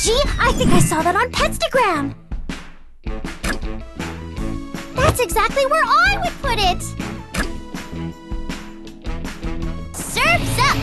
Gee, I think I saw that on Petstagram. That's exactly where I would put it. Surf's up!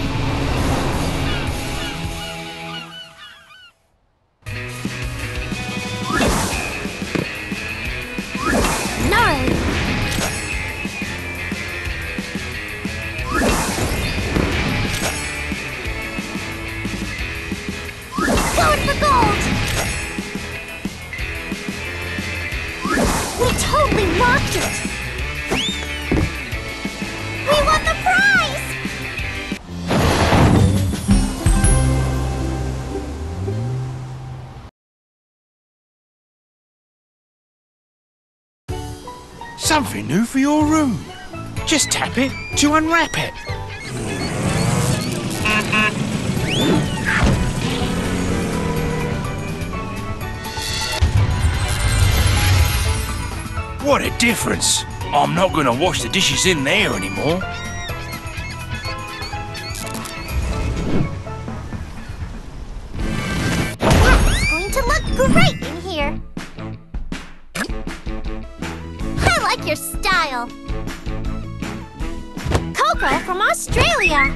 Totally locked it! We won the prize! Something new for your room. Just tap it to unwrap it. What a difference! I'm not going to wash the dishes in there anymore. It's going to look great in here. I like your style. Koko from Australia.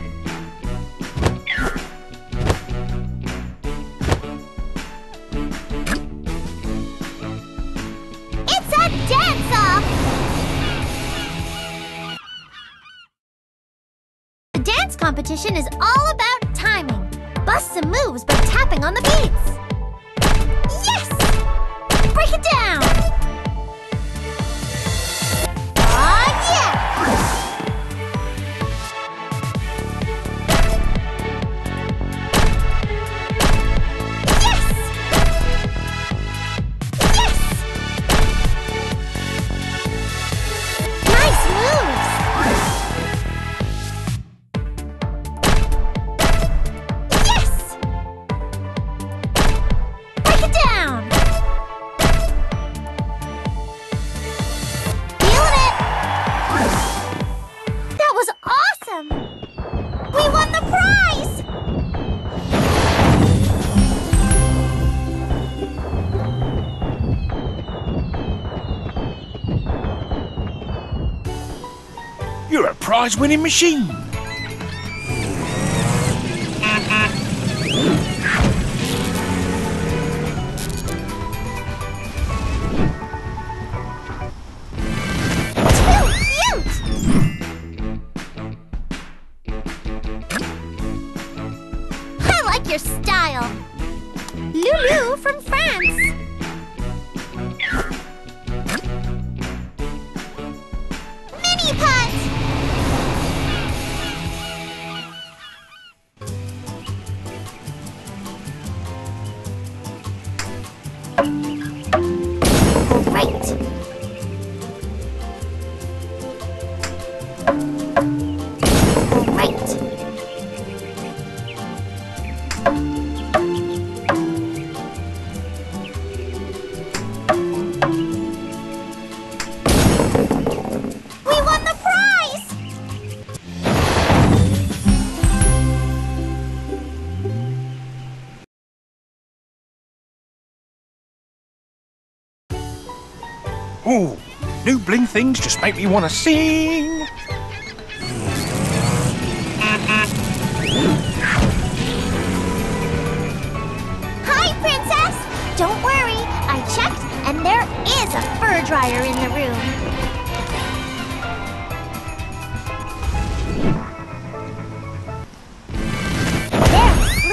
Competition is all about timing. Bust some moves by tapping on the beats. Yes! Break it down! Oh, yeah! Yes! Yes! Nice move! You're a prize-winning machine! Ooh, new bling things just make me want to sing! Hi, Princess! Don't worry, I checked and there is a fur dryer in the room.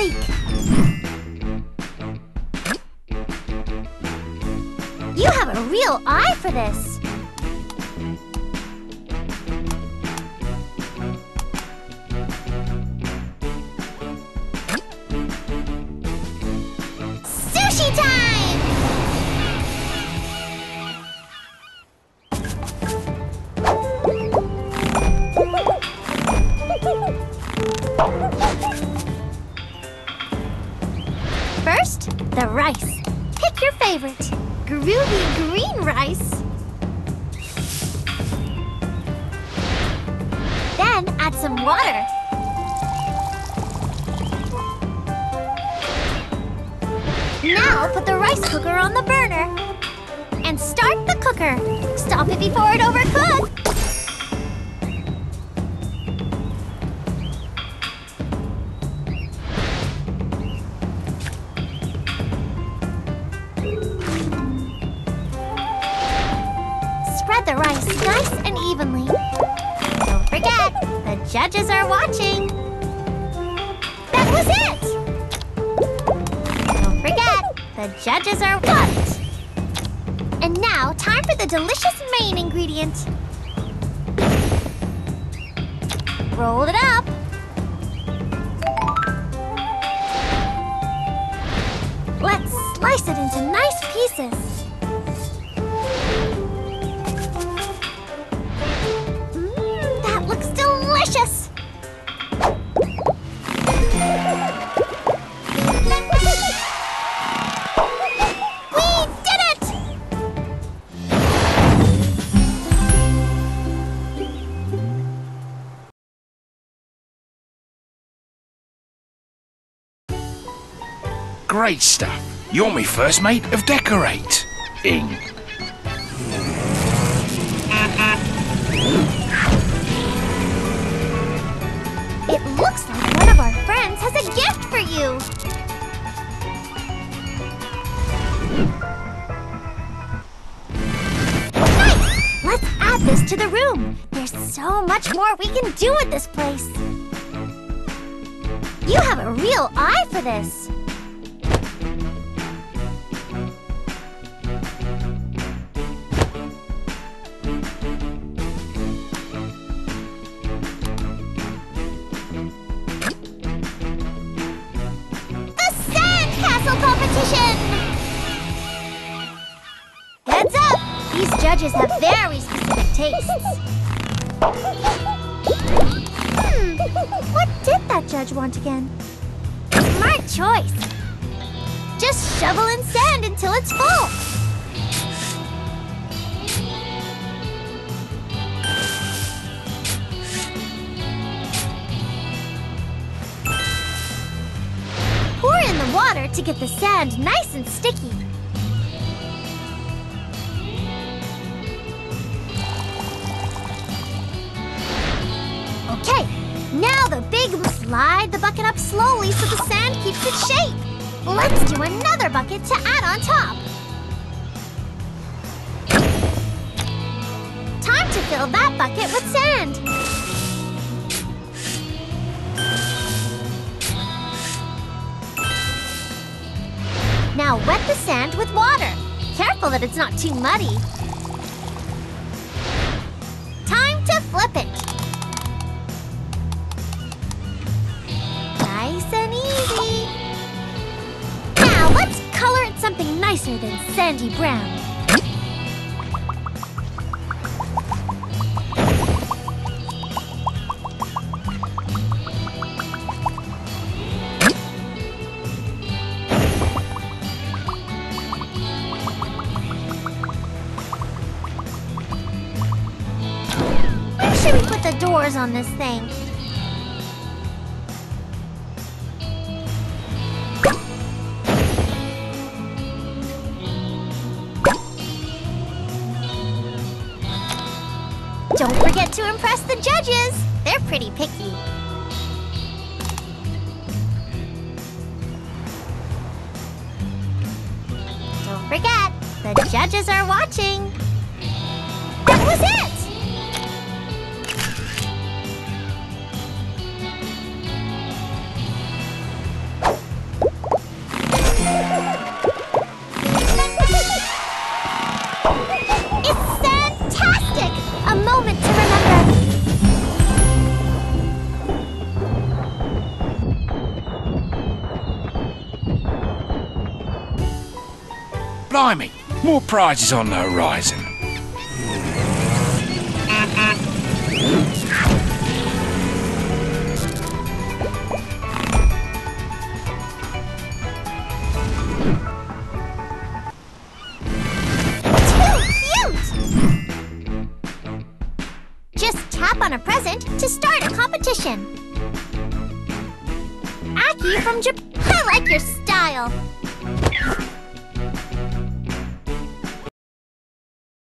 Very sleek! You have a real eye for this! First, the rice. Pick your favorite. Groovy green rice. Then add some water. Now put the rice cooker on the burner and start the cooker. Stop it before it overcooks. Spread the rice nice and evenly. Don't forget, the judges are watching. That was it! Don't forget, the judges are what? And now, time for the delicious main ingredient. Roll it up. Let's slice it into nice pieces. Great stuff. You're my first mate of decorating. It looks like one of our friends has a gift for you. Nice! Let's add this to the room. There's so much more we can do with this place. You have a real eye for this. Heads up! These judges have very specific tastes. What did that judge want again? Smart choice. Just shovel in sand until it's full. Pour in the water to get the sand nice and sticky. Okay, now the big slide the bucket up slowly so the sand keeps its shape. Let's do another bucket to add on top. Time to fill that bucket with sand. Now wet the sand with water. Careful that it's not too muddy. Time to flip it. Something nicer than sandy brown. Where should we put the doors on this thing? Don't forget to impress the judges. They're pretty picky. Don't forget, the judges are watching. That was it! Blimey, more prizes on the horizon. Too cute! Just tap on a present to start a competition. Aki from Japan. I like your style.